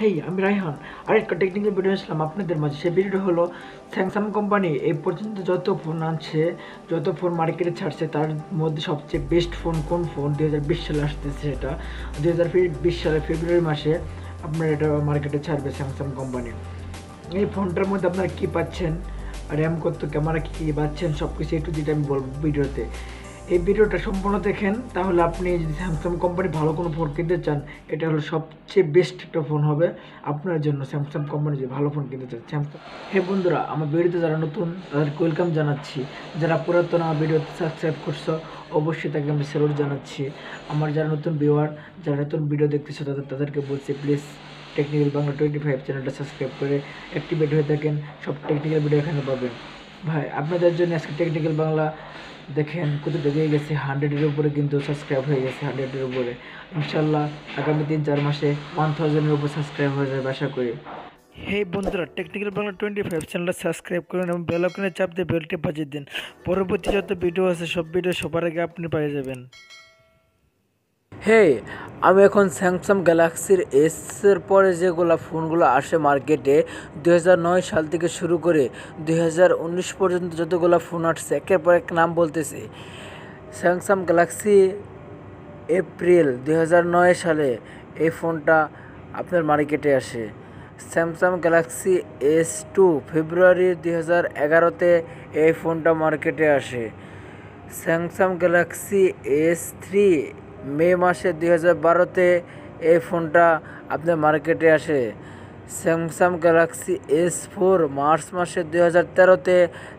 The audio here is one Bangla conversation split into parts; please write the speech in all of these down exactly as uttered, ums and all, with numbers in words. হেই আমি রায়হান আর একটা টেকনিক্যাল ভিডিও আসলাম আপনাদের মাঝে। সেই ভিডিওটা হলো স্যামসাং কোম্পানি এই পর্যন্ত যত ফোন আছে, যত ফোন মার্কেটে ছাড়ছে তার মধ্যে সবচেয়ে বেস্ট ফোন কোন ফোন দুই হাজার বিশ সালে আসতেছে। এটা দুই হাজার বিশ সালে ফেব্রুয়ারি মাসে আপনার এটা মার্কেটে ছাড়বে স্যামসাং কোম্পানি। এই ফোনটার মধ্যে আপনারা কী পাচ্ছেন, র্যাম কত, ক্যামেরা কী কী পাচ্ছেন, সব কিছু একটু যেটা আমি বলবো ভিডিওতে। এই ভিডিওটা সম্পূর্ণ দেখেন, তাহলে আপনি যদি স্যামসাং কোম্পানি ভালো কোনো ফোন কিনতে চান এটা হলো সবচেয়ে বেস্ট একটা ফোন হবে আপনার জন্য। স্যামসাং কোম্পানি যদি ভালো ফোন কিনতে চান স্যামসাং। হ্যাঁ বন্ধুরা, আমার ভিডিওতে যারা নতুন তাদেরকে ওয়েলকাম জানাচ্ছি, যারা পুরাতন আমার ভিডিওতে সাবস্ক্রাইব করছো অবশ্যই তাকে আমি স্যালুট জানাচ্ছি। আমার যারা নতুন ভিউয়ার, যারা নতুন ভিডিও দেখতেছো তাদের তাদেরকে বলছি please technical Bangla twenty five চ্যানেলটা সাবস্ক্রাইব করে অ্যাক্টিভেট হয়ে থাকেন, সব টেকনিক্যাল ভিডিও এখানে পাবেন। ভাই আপনাদের জন্য আজকে টেকনিক্যাল বাংলা দেখেন কতটা গিয়ে গেছে, হান্ড্রেডের উপরে কিন্তু সাবস্ক্রাইব হয়ে গেছে, হান্ড্রেডের উপরে। ইনশাল্লাহ আগামী তিন চার মাসে ওয়ান থাউজেন্ডের উপর সাবস্ক্রাইব হয়ে যাবে আশা করি। হেই বন্ধুরা, টেকনিক্যাল বাংলা টোয়েন্টি ফাইভ চ্যানেলটা সাবস্ক্রাইব করুন এবং বেল আইকনে চাপ দিয়ে বেলটি বাজিয়ে দিন। পরবর্তী যত ভিডিও আছে সব ভিডিও সবার আগে আপনি পেয়ে যাবেন। হেই, আমি এখন স্যামসাং গ্যালাক্সির এসের পরে যেগুলো ফোনগুলো আসে মার্কেটে দুই হাজার নয় সাল থেকে শুরু করে দুই হাজার উনিশ পর্যন্ত যতগুলো ফোন আসছে একের পর এক নাম বলতেছি। স্যামসাং গ্যালাক্সি এপ্রিল দুই হাজার নয় সালে এই ফোনটা আপনার মার্কেটে আসে। স্যামসাং গ্যালাক্সি এস টু ফেব্রুয়ারি দুই হাজার এগারোতে এই ফোনটা মার্কেটে আসে। স্যামসাং গ্যালাক্সি এস থ্রি মে মাসে দুই হাজার বারোতে এই ফোনটা আপনার মার্কেটে আসে। স্যামসাং গ্যালাক্সি এস ফোর মার্চ মাসে দুই হাজার তেরোতে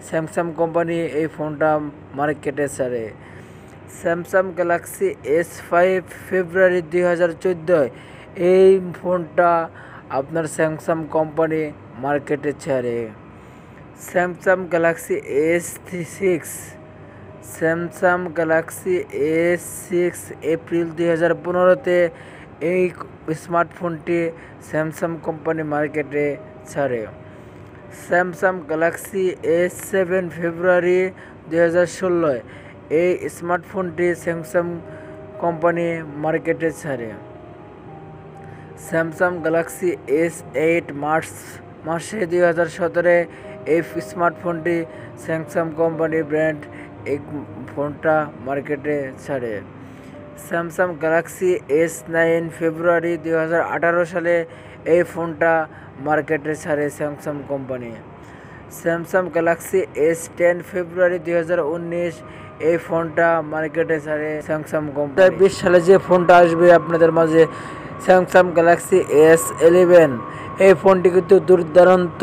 স্যামসাং কোম্পানি এই ফোনটা মার্কেটে ছাড়ে। স্যামসাং গ্যালাক্সি এস ফাইভ ফেব্রুয়ারি দুই হাজার চোদ্দোয় এই ফোনটা আপনার স্যামসাং কোম্পানি মার্কেটে ছাড়ে। Samsung Galaxy S three six Samsung Galaxy S six এপ্রিল দুই হাজার পনেরোতে এই স্মার্টফোনটি স্যামসাং কোম্পানি মার্কেটে ছাড়ে। স্যামসাং গ্যালাক্সি এস সেভেন ফেব্রুয়ারি দুই হাজার ষোলোয় এই স্মার্টফোনটি স্যামসাং কোম্পানি মার্কেটে ছাড়ে। স্যামসাং গ্যালাক্সি এস এইট মার্চ মাসে দুই হাজার সতেরো এই স্মার্টফোনটি স্যামসাং কোম্পানি ব্র্যান্ড এই ফোনটা মার্কেটে ছাড়ে। স্যামসাং গ্যালাক্সি এস নাইন ফেব্রুয়ারি দুই হাজার আঠারো সালে এই ফোনটা মার্কেটে ছাড়ে Samsung company. Samsung Galaxy S ten ফেব্রুয়ারি দুই হাজার উনিশ এই ফোনটা মার্কেটে ছাড়ে স্যামসাং কোম্পানি। বিশ সালে যে ফোনটা আসবে আপনাদের মাঝে স্যামসাং গ্যালাক্সি এস ইলেভেন, এই ফোনটি কিন্তু দুর্দান্ত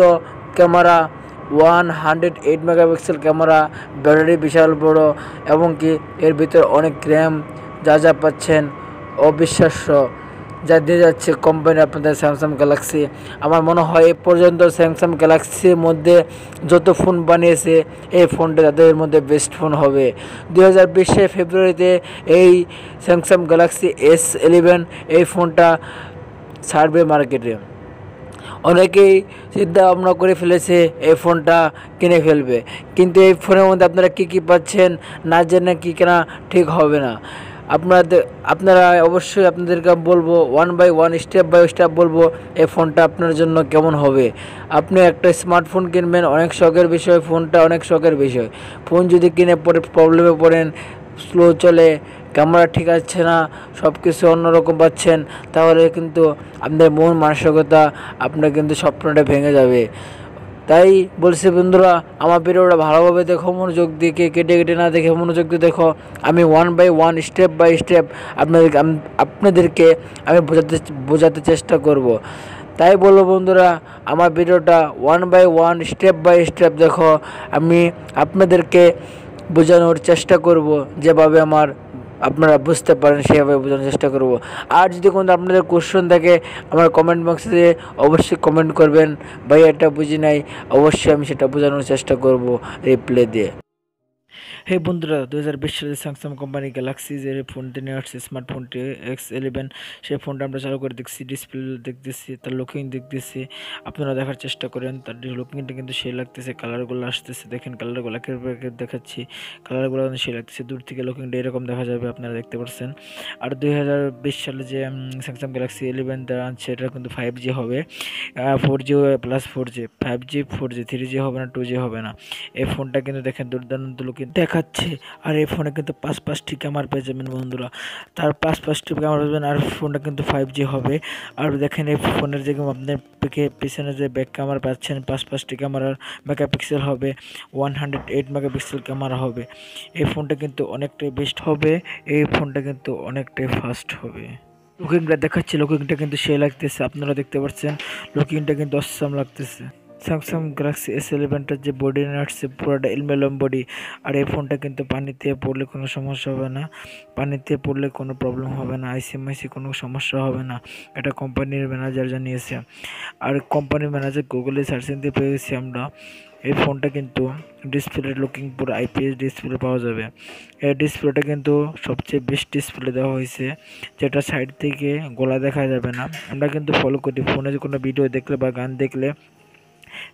camera, one hundred eight megapixel camera, battery বিশাল বড় এবং কি এর ভিতরে অনেক র্যাম, যা যা পাচ্ছেন অবিশ্বাস্য যা দিয়ে যাচ্ছে কোম্পানি আপনাদের স্যামসাং গ্যালাক্সি। আমার মনে হয় এ পর্যন্ত স্যামসাং গ্যালাক্সির মধ্যে যত ফোন বানিয়েছে এই ফোনটা তাদের মধ্যে বেস্ট ফোন হবে। দুই হাজার বিশে ফেব্রুয়ারিতে এই স্যামসাং গ্যালাক্সি এস ইলেভেন এই ফোনটা ছাড়বে মার্কেটে। অনেকেই চিন্তা ভাবনা করে ফেলেছে এই ফোনটা কিনে ফেলবে, কিন্তু এই ফোনের মধ্যে আপনারা কী কী পাচ্ছেন না জেনে কী কেনা ঠিক হবে না। আপনাদের আপনারা অবশ্যই আপনাদেরকে বলবো, one by one step by step বলবো এই ফোনটা আপনার জন্য কেমন হবে। আপনি একটা স্মার্টফোন কিনবেন, অনেক শখের বিষয়, ফোনটা অনেক শখের বিষয়। ফোন যদি কিনে পরে প্রবলেমে পড়েন, স্লো চলে, ক্যামেরা ঠিক আছে না, সব কিছু অন্যরকম পাচ্ছেন, তাহলে কিন্তু আপনার মন মানসিকতা আপনার কিন্তু স্বপ্নটা ভেঙে যাবে। তাই বলছি বন্ধুরা, আমার ভিডিওটা ভালোভাবে দেখো, মনোযোগ দিয়ে কেটে কেটে না দেখে মনোযোগ দিয়ে দেখো। আমি one by one step by step আপনাদেরকে আপনাদেরকে আমি বোঝাতে বোঝাতে চেষ্টা করব। তাই বলবো বন্ধুরা, আমার ভিডিওটা one by one step by step দেখো, আমি আপনাদেরকে বোঝানোর চেষ্টা করব যেভাবে আমার আপনারা বুঝতে পারেন সেভাবে বোঝানোর চেষ্টা করব। আর যদি কোনো আপনাদের কোশ্চেন থাকে আমার কমেন্ট বক্সে অবশ্যই কমেন্ট করবেন, ভাই এটা বুঝি নাই, অবশ্যই আমি সেটা বোঝানোর চেষ্টা করব রিপ্লাই দিয়ে। হে বন্ধুরা দু হাজার বিশ সালে স্যামসাং কোম্পানি গ্যালাক্সি যে ফোনটি নিয়ে আসছে স্মার্টফোনটি এক্স ইলেভেন সেই ফোনটা আমরা চালু করে দেখছি, ডিসপ্লে দেখতেছি, তার লুকিং দেখতেছি, আপনারা দেখার চেষ্টা করেন। তার লুকিংটা কিন্তু সেই লাগতেছে, কালারগুলো আসতেছে, দেখেন কালারগুলো দেখাচ্ছি, কালারগুলো কিন্তু সেই লাগতেছে, দূর থেকে লুকিংটা এরকম দেখা যাবে, আপনারা দেখতে পাচ্ছেন। আর দুই হাজার বিশ সালে যে স্যামসাং গ্যালাক্সি ইলেভেন তারা আনছে এটা কিন্তু ফাইভ জি হবে, four G plus four G, five G four G three G হবে না, টু জি হবে না। এই ফোনটা কিন্তু দেখেন দুর্দান্ত লুকিং দেখাচ্ছে। আর এই ফোনে কিন্তু পাঁচ পাঁচটি ক্যামেরা পেয়ে যাবেন বন্ধুরা, তার পাঁচ পাঁচটি ক্যামেরা পেয়ে যাবেন। আর ফোনটা কিন্তু ফাইভ জি হবে। আর দেখেন এই ফোনের যে আপনার পিছনে যে ব্যাক ক্যামেরা পাচ্ছেন পাঁচ পাঁচটি ক্যামেরার মেগাপিক্সেল হবে, one hundred eight megapixel camera হবে। এই ফোনটা কিন্তু অনেকটাই বেস্ট হবে, এই ফোনটা কিন্তু অনেকটাই ফাস্ট হবে। লুকিংটা দেখাচ্ছে, লুকিংটা কিন্তু সে লাগতেছে, আপনারা দেখতে পাচ্ছেন লুকিংটা কিন্তু অসাম লাগতেছে। স্যামসাং গ্যালাক্সি এস ইলেভেনটার যে বডি নাটছে পুরোটা এলমেলম বডি। আর এই ফোনটা কিন্তু পানিতে পড়লে কোনো সমস্যা হবে না, পানিতে পড়লে কোনো প্রবলেম হবে না, আইসিএমআইসি কোনো সমস্যা হবে না, এটা কোম্পানির ম্যানেজার জানিয়েছে। আর কোম্পানির ম্যানেজার গুগলে সার্চিং দিয়ে পেয়েছি আমরা। এই ফোনটা কিন্তু ডিসপ্লে লুকিং পুরো আইপিএস ডিসপ্লে পাওয়া যাবে। এই ডিসপ্লেটা কিন্তু সবচেয়ে বেস্ট ডিসপ্লে দেওয়া হয়েছে, যেটা সাইড থেকে গলা দেখা যাবে না। আমরা কিন্তু ফলো করি ফোনে কোনো ভিডিও দেখলে বা গান দেখলে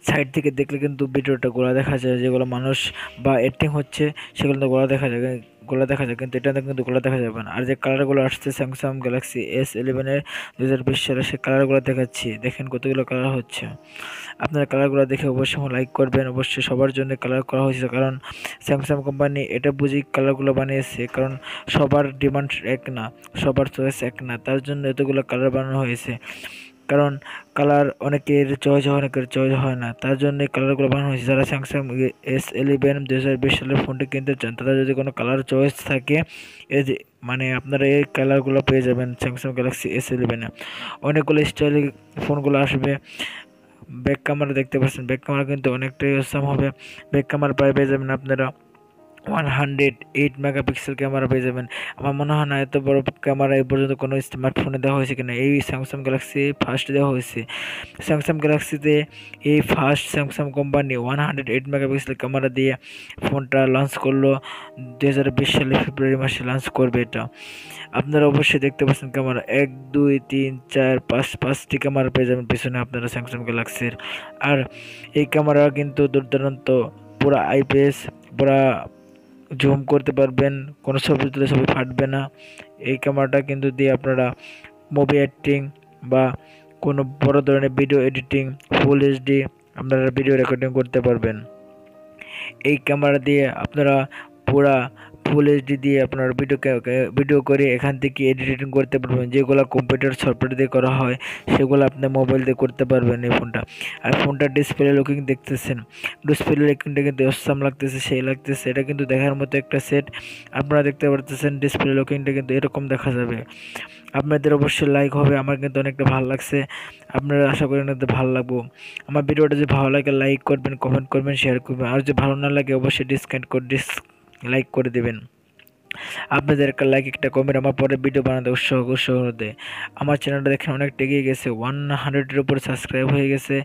সাইড থেকে দেখলে কিন্তু ভিডিওটা গোলা দেখা যায়, যেগুলো মানুষ বা এডিটিং হচ্ছে সেগুলো তো গোলা দেখা যায়, গোলা দেখা যায়, কিন্তু এটা কিন্তু গোলা দেখা যাবে না। আর যে কালারগুলো আসছে স্যামসাং গ্যালাক্সি এস ইলেভেনের দু হাজার বিশ সালে সে কালারগুলো দেখাচ্ছি, দেখেন কতগুলো কালার হচ্ছে। আপনারা কালারগুলো দেখে অবশ্যই লাইক করবেন, অবশ্যই সবার জন্য কালার করা হয়েছে, কারণ স্যামসাং কোম্পানি এটা বুঝি কালারগুলো বানিয়েছে, কারণ সবার ডিমান্ড এক না, সবার চয়েস এক না, তার জন্য এতগুলো কালার বানানো হয়েছে, কারণ কালার অনেকের চয়েস হয় অনেকের চয়েস হয় না, তার জন্য কালারগুলো বানানো হয়েছে। যারা স্যামসাং এস ইলেভেন দু হাজার বিশ সালের ফোনটি কিনতে চান তাদের যদি কোনো কালার চয়েস থাকে এই যে মানে আপনারা এই কালারগুলো পেয়ে যাবেন স্যামসাং গ্যালাক্সি এস ইলেভেনে। অনেকগুলো স্টাইল ফোনগুলো আসবে। ব্যাক ক্যামেরা দেখতে পাচ্ছেন, ব্যাক ক্যামেরা কিন্তু অনেকটাই অসাম হবে, ব্যাক ক্যামেরা পায়ে পেয়ে যাবেন আপনারা one hundred eight megapixel camera পেয়ে যাবেন। আমার মনে হয় না এত বড় ক্যামেরা এই পর্যন্ত কোনো স্মার্টফোনে দেওয়া হয়েছে কিনা, এই স্যামসাং গ্যালাক্সি ফার্স্ট দেওয়া হয়েছে। স্যামসাং গ্যালাক্সিতে এই first Samsung company one hundred eight megapixel camera দিয়ে ফোনটা লঞ্চ করলো, দু হাজার বিশ সালে ফেব্রুয়ারি মাসে লঞ্চ করবে এটা। আপনারা অবশ্যই দেখতে পাচ্ছেন ক্যামেরা এক দুই তিন চার পাঁচ পাঁচটি ক্যামেরা পেয়ে যাবেন পিছনে আপনারা স্যামসাং গ্যালাক্সির। আর এই ক্যামেরা কিন্তু দুর্দান্ত, পুরা আইপিএস, পুরা জুম করতে পারবেন, কোনো ছবি তুলে ছবি ফাটবে না। এই ক্যামেরাটা কিন্তু দিয়ে আপনারা মুভি এডিটিং বা কোনো বড় ধরনের ভিডিও এডিটিং ফুল এইচডি আপনারা ভিডিও রেকর্ডিং করতে পারবেন। এই ক্যামেরা দিয়ে আপনারা পুরা ফুল এইচডি দিয়ে আপনার ভিডিও ভিডিও করে এখান থেকে এডিটিং করতে পারবেন, যেগুলো কম্পিউটার সফটওয়্যার দিয়ে করা হয় সেগুলো আপনি মোবাইল দিয়ে করতে পারবেন এই ফোনটা। আর ফোনটা ডিসপ্লে লুকিং দেখতেছেন, ডিসপ্লে লুকিংটা কিন্তু অসাম লাগতেছে, সেই লাগতেছে, এটা কিন্তু দেখার মতো একটা সেট। আপনারা দেখতে পারতেছেন ডিসপ্লে লুকিংটা কিন্তু এরকম দেখা যাবে। আপনাদের অবশ্যই লাইক হবে, আমার কিন্তু অনেকটা ভালো লাগছে, আপনারা আশা করি অনেকটা ভালো লাগবো। আমার ভিডিওটা যদি ভালো লাগে লাইক করবেন, কমেন্ট করবেন, শেয়ার করবেন। আর যদি ভালো না লাগে অবশ্যই ডিসকাউন্ট করে ডিস লাইক করে দেবেন। আপনাদের একটা লাইক একটা কমেন্ট আমার পরে ভিডিও বানাতে উৎসাহ উৎসাহ দেয়। আমার চ্যানেলটা দেখেন অনেকটা এগিয়ে গেছে, ওয়ান হান্ড্রেডের উপর সাবস্ক্রাইব হয়ে গেছে,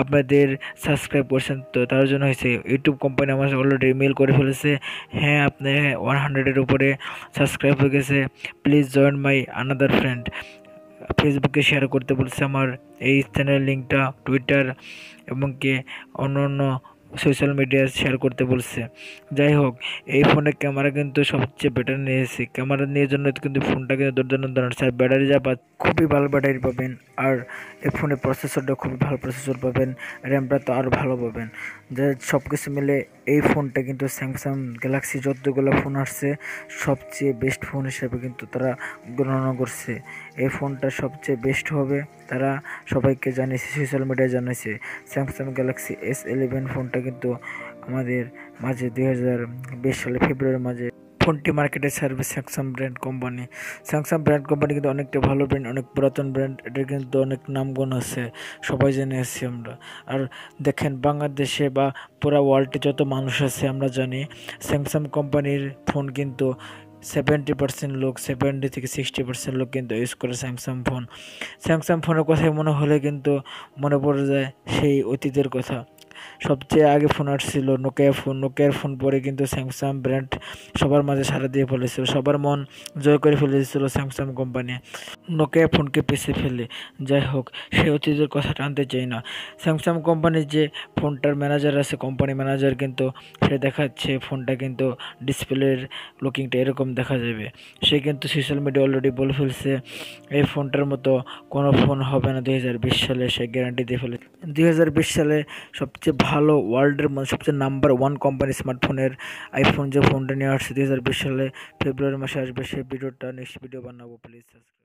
আপনাদের সাবস্ক্রাইব করছেন তো তার জন্য হয়েছে। ইউটিউব কোম্পানি আমার অলরেডি মেল করে ফেলেছে, হ্যাঁ আপনি ওয়ান হান্ড্রেডের উপরে সাবস্ক্রাইব হয়ে গেছে, please join my another friend. ফেসবুকে শেয়ার করতে বলছে আমার এই চ্যানেল লিঙ্কটা, টুইটার এবং কি অন্য অন্য সোশ্যাল মিডিয়ায় শেয়ার করতে বলছে। যাই হোক, এই ফোনের ক্যামেরা কিন্তু সবচেয়ে বেটার নিয়েছে, ক্যামেরা নিয়ে জন্য কিন্তু ফোনটা কিন্তু দুর্দান্ত আর ব্যাটারি যা পাচ্ছে খুবই ভালো ব্যাটারি পাবেন। আর এই ফোনের প্রসেসরটা খুবই ভালো প্রসেসর পাবেন, র্যামটা তো আরও ভালো পাবেন। যা সব কিছু মিলে এই ফোনটা কিন্তু স্যামসাং গ্যালাক্সি যতগুলো ফোন আসছে সবচেয়ে বেস্ট ফোন হিসেবে কিন্তু তারা গণনা করছে। এই ফোনটা সবচেয়ে বেস্ট হবে, তারা সবাইকে জানিয়েছে, সোশ্যাল মিডিয়ায় জানিয়েছে। স্যামসাং গ্যালাক্সি এস ইলেভেন ফোনটা কিন্তু আমাদের মাঝে দুই হাজার বিশ সালে ফেব্রুয়ারি মাঝে ফোনটি মার্কেটে ছাড়বে Samsung brand company. Samsung brand company কিন্তু অনেকটা ভালো ব্র্যান্ড, অনেক পুরাতন ব্র্যান্ড, এটা কিন্তু অনেক নামগুণ আছে, সবাই জেনে আসছি আমরা। আর দেখেন বাংলাদেশে বা পুরা ওয়ার্ল্ডে যত মানুষ আছে আমরা জানি স্যামসাং কোম্পানির ফোন কিন্তু সেভেন্টি পার্সেন্ট লোক, সেভেন্টি থেকে সিক্সটি পার্সেন্ট লোক কিন্তু ইউজ করে স্যামসাং ফোন। স্যামসাং ফোনের কথাই মনে হলে কিন্তু মনে পড়ে যায় সেই অতীতের কথা। সবচেয়ে আগে ফোন আসছিল নোকিয়া ফোন, নোকিয়ার ফোন পরে কিন্তু স্যামসাং ব্র্যান্ড সবার মাঝে সাড়া দিয়ে ফেলেছিল, সবার মন জয় করে ফেলেছিল স্যামসাং কোম্পানি নোকিয়া ফোনকে পিছিয়ে ফেলে। যাই হোক, সে অতীতের কথা টানতে চাই না। স্যামসাং কোম্পানির যে ফোনটার ম্যানেজার আছে, কোম্পানি ম্যানেজার, কিন্তু সে দেখাচ্ছে ফোনটা কিন্তু ডিসপ্লের লুকিংটা এরকম দেখা যাবে। সে কিন্তু সোশ্যাল মিডিয়া অলরেডি বলে ফেলছে এই ফোনটার মতো কোনো ফোন হবে না দুই হাজার বিশ সালে, সে গ্যারান্টি দিয়ে ফেলে। দুই হাজার বিশ সালে সবচেয়ে ভালো ওয়ার্ল্ডের সবচেয়ে নাম্বার ওয়ান কোম্পানি স্মার্টফোনের আইফোন যে ফোনটা নিয়ে আসছে দুই হাজার বিশ সালে ফেব্রুয়ারি মাসে আসবে, সেই ভিডিওটা নেক্সট ভিডিও বানাবো, প্লিজ সাবস্ক্রাইব।